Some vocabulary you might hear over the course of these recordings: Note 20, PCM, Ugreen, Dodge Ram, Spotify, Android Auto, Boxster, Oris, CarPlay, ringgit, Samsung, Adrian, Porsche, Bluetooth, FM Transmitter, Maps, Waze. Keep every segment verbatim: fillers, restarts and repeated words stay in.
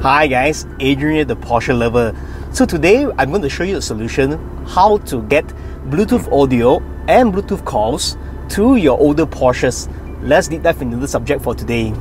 Hi guys, Adrian the Porsche lover. So today I'm going to show you a solution how to get Bluetooth audio and Bluetooth calls to your older Porsches. Let's deep dive into the subject for today.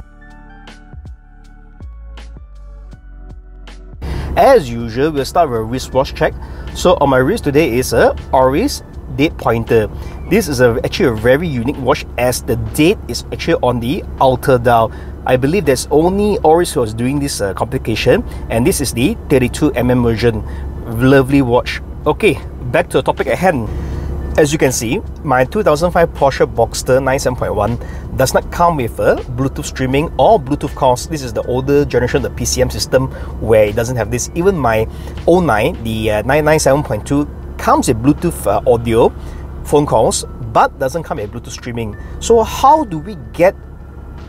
As usual, we'll start with a wristwatch check. So on my wrist today is a Oris date pointer. This is a, actually a very unique watch as the date is actually on the outer dial. I believe there's only Oris who was doing this uh, complication, and this is the thirty-two millimeter version. Lovely watch. Okay, back to the topic at hand. As you can see, my two thousand five Porsche Boxster nine seven point one does not come with a Bluetooth streaming or Bluetooth calls. This is the older generation of the P C M system where it doesn't have this. Even my oh nine, the uh, nine nine seven point two, comes with Bluetooth uh, audio phone calls but doesn't come with Bluetooth streaming. So how do we get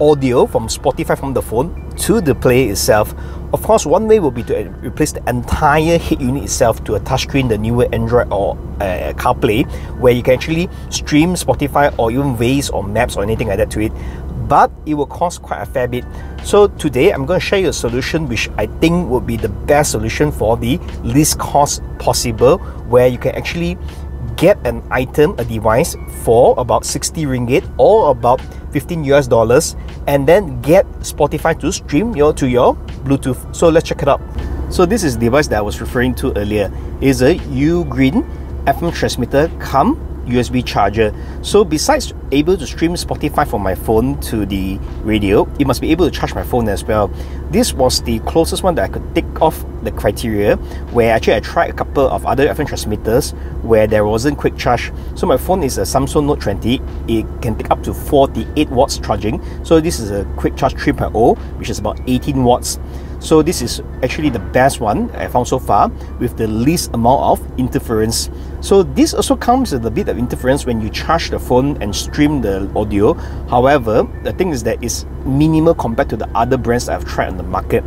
audio from Spotify from the phone to the player itself? Of course, one way will be to replace the entire head unit itself to a touchscreen, the newer Android or uh, CarPlay, where you can actually stream Spotify or even Waze or Maps or anything like that to it. But it will cost quite a fair bit. So today I'm going to share you a solution which I think would be the best solution for the least cost possible, where you can actually get an item, a device for about sixty ringgit or about fifteen U S dollars, and then get Spotify to stream your to your Bluetooth. So let's check it out. So this is the device that I was referring to earlier. It is a Ugreen F M Transmitter cum U S B charger. So besides able to stream Spotify from my phone to the radio, it must be able to charge my phone as well. This was the closest one that I could tick off the criteria, where actually I tried a couple of other F M transmitters where there wasn't quick charge. So my phone is a Samsung Note twenty. It can take up to forty-eight watts charging. So this is a quick charge three point oh, which is about eighteen watts. So this is actually the best one I found so far with the least amount of interference. So this also comes with a bit of interference when you charge the phone and stream the audio. However, the thing is that it's minimal compared to the other brands that I've tried on the market.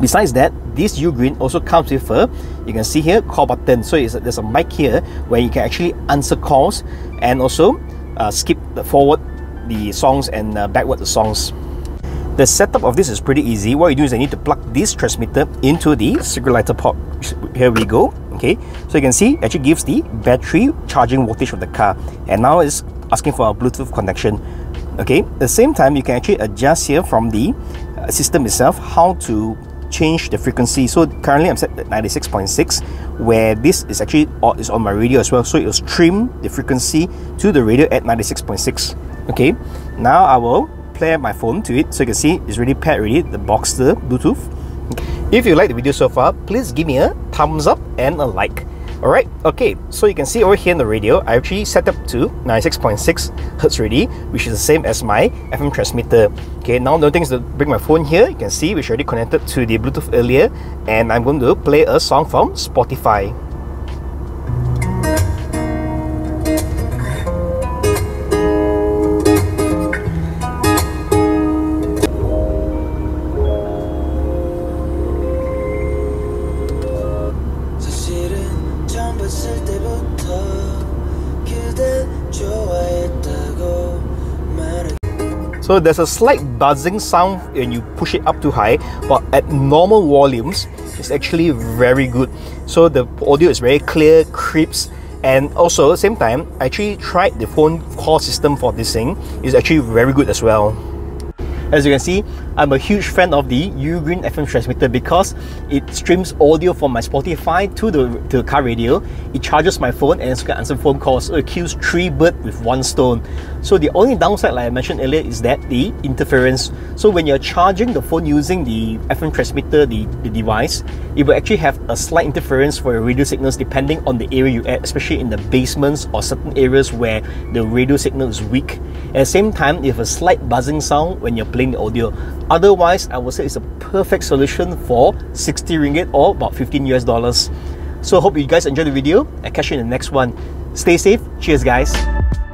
Besides that, this Ugreen also comes with a, you can see here, call button. So it's a, there's a mic here where you can actually answer calls and also uh, skip the forward the songs and uh, backward the songs. The setup of this is pretty easy. What you do is you need to plug this transmitter into the circulator port. Here we go. Okay, so you can see it actually gives the battery charging voltage of the car, and now it's asking for a Bluetooth connection. Okay, at the same time you can actually adjust here from the uh, system itself how to change the frequency. So currently I'm set at ninety-six point six, where this is actually is on my radio as well, so it will stream the frequency to the radio at ninety-six point six. Okay, now I will play my phone to it, so you can see it's really paired already, the Boxster Bluetooth. If you like the video so far, please give me a thumbs up and a like. Alright, okay, so you can see over here in the radio, I actually set up to ninety-six point six hertz already, which is the same as my F M transmitter. Okay, now the thing is to bring my phone here, you can see which already connected to the Bluetooth earlier, and I'm going to play a song from Spotify. So there's a slight buzzing sound when you push it up too high, but at normal volumes, it's actually very good. So the audio is very clear, crisp, and also at the same time, I actually tried the phone call system for this thing. It's actually very good as well. As you can see, I'm a huge fan of the Ugreen F M transmitter because it streams audio from my Spotify to the, to the car radio. It charges my phone and it's going to answer phone calls. So it kills three birds with one stone. So the only downside, like I mentioned earlier, is that the interference. So when you're charging the phone using the F M transmitter, the, the device, it will actually have a slight interference for your radio signals depending on the area you're at, especially in the basements or certain areas where the radio signal is weak. At the same time, you have a slight buzzing sound when you're playing the audio. Otherwise, I would say it's a perfect solution for sixty ringgit or about fifteen U S dollars. So hope you guys enjoyed the video and catch you in the next one. Stay safe. Cheers, guys.